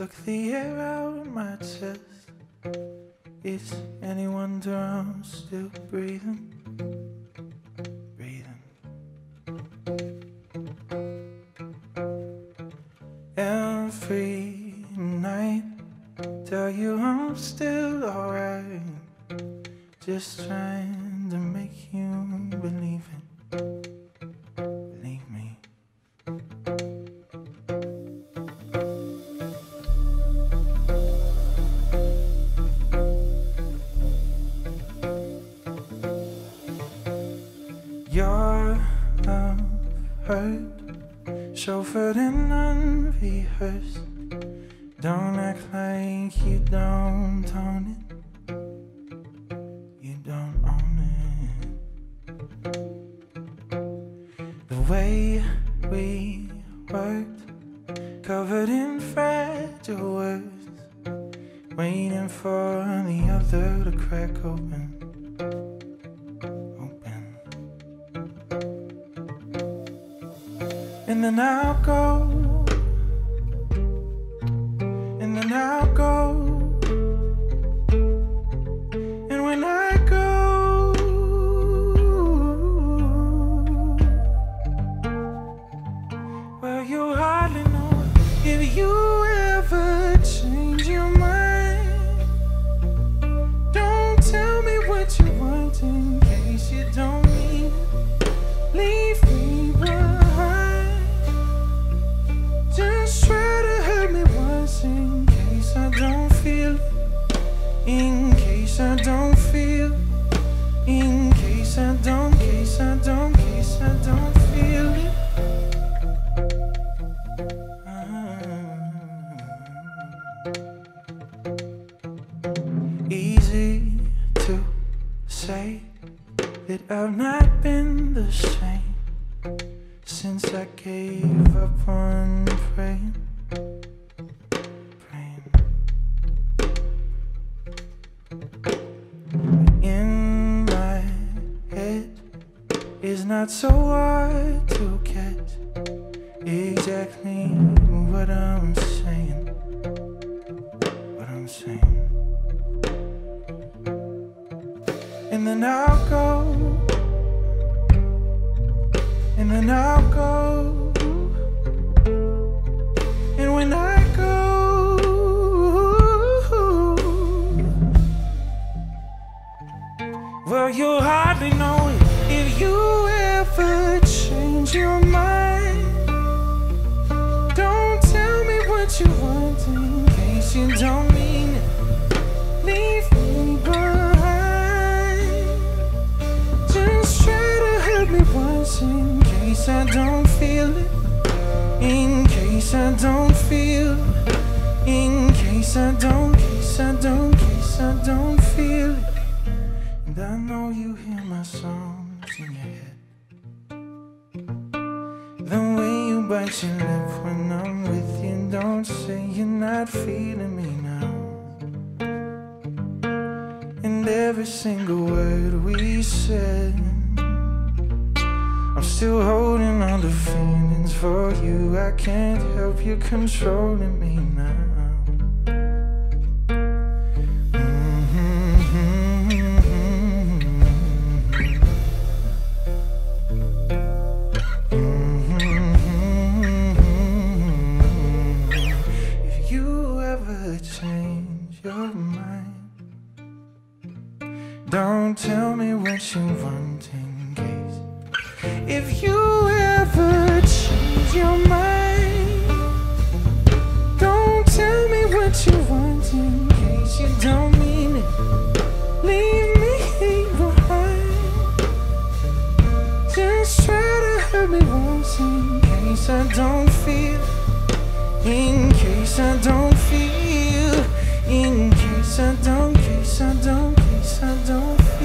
Suck the air out of my chest. Is anyone drowned? Still breathing, breathing. Every night, tell you I'm still alright. Just trying to make you believe it. Believe me. Your love hurt, chauffeured and unrehearsed. Don't act like you don't own it. You don't own it. The way we worked, covered in fragile words, waiting for the other to crack open. And then I'll go, and then I'll go, and when I go, well, you hardly know if you ever change your mind. Don't tell me what you want in case you don't mean it. Leave me behind. In case I don't feel, in case I don't feel, in case I don't, case I don't, case I don't feel it. Easy to say that I've not been the same since I gave up on praying. In my head, it's not so hard to catch exactly what I'm saying, what I'm saying. And then I'll go, and then I'll go, and when I well, you hardly know it if you ever change your mind. Don't tell me what you want in case you don't mean it. Leave me behind. Just try to help me once in case I don't feel it. In case I don't feel. In case I don't, case I don't, case I don't feel it. And I know you hear my songs in your head, the way you bite your lip when I'm with you. Don't say you're not feeling me now. And every single word we said, I'm still holding on to feelings for you. I can't help you controlling me now. Change your mind. Don't tell me what you want in case. If you ever change your mind, don't tell me what you want in case you don't mean it. Leave me behind. Just try to hurt me once in case I don't feel. In case I don't feel. In case I don't, case I don't, case I don't.